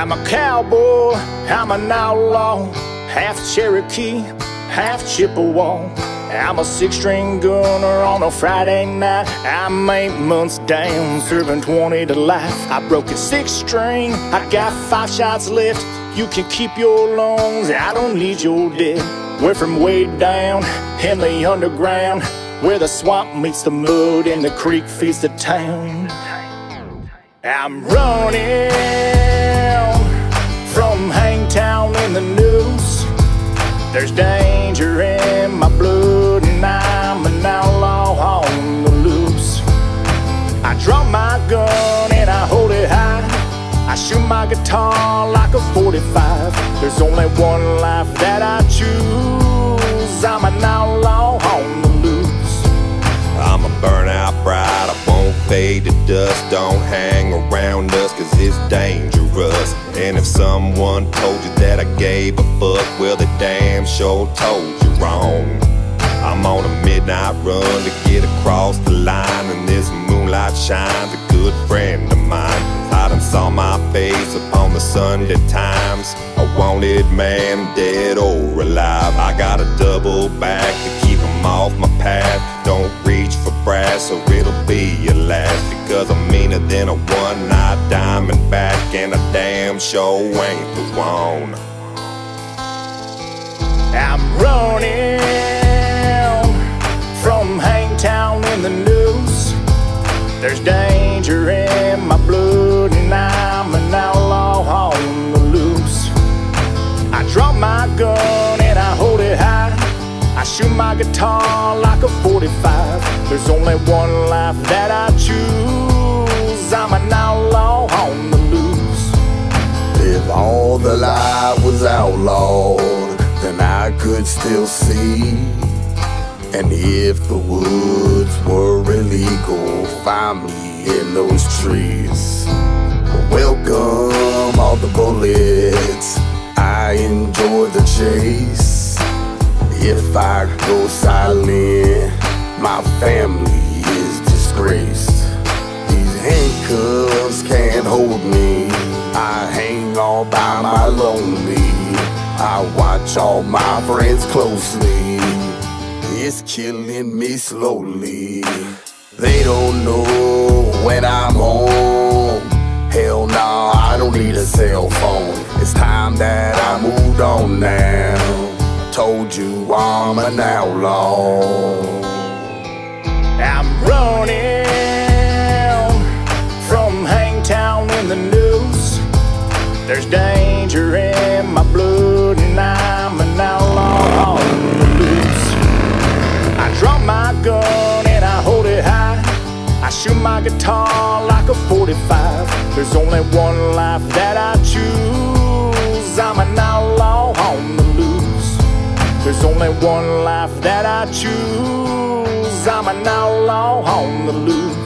I'm a cowboy, I'm an outlaw, half Cherokee, half Chippewa. I'm a six-string gunner on a Friday night. I'm 8 months down, serving 20 to life. I broke a six-string, I got 5 shots left. You can keep your lungs, I don't need your death. We're from way down in the underground, where the swamp meets the mud and the creek feeds the town. I'm running from Hangtown in the news. There's danger in my blood, and I'm an outlaw on the loose. I draw my gun and I hold it high. I shoot my guitar like a 45. There's only one life that I choose. I'm an outlaw on the loose. I'm a burnout bride, I won't fade to dust. Don't hang around us, cause it's dangerous. And if someone told you that I gave a fuck, well, they damn sure told you wrong. I'm on a midnight run to get across the line, and this moonlight shines a good friend of mine. I done saw my face upon the Sunday Times, a wanted man, dead or alive. I got a double back to keep him off my path. Don't reach for brass or it'll be your last, because I'm meaner than a one-night diamond back, and I damn sure ain't the one. I'm running from Hangtown in the news. There's danger in my blood, and I'm an outlaw on the loose. I draw my gun and I hold it high. I shoot my guitar like a 45. There's only one life that I choose. I'm an outlaw on the loose. If all the lie was outlawed, then I could still see. And if the woods were illegal, find me in those trees. Welcome all the bullets, I enjoy the chase. If I go silent, my family is disgraced. These handcuffs can't hold me, I hang all by my lonely. I watch all my friends closely, it's killing me slowly. They don't know when I'm home. Hell nah, I don't need a cell phone. It's time that I moved on now. Told you I'm an outlaw. I'm running from Hangtown in the news. There's danger in my blood, and I'm an outlaw on the loose. I draw my gun and I hold it high. I shoot my guitar like a 45. There's only one life that I choose. I'm an outlaw on the loose. There's only one life that I choose. I'm an outlaw on the loose.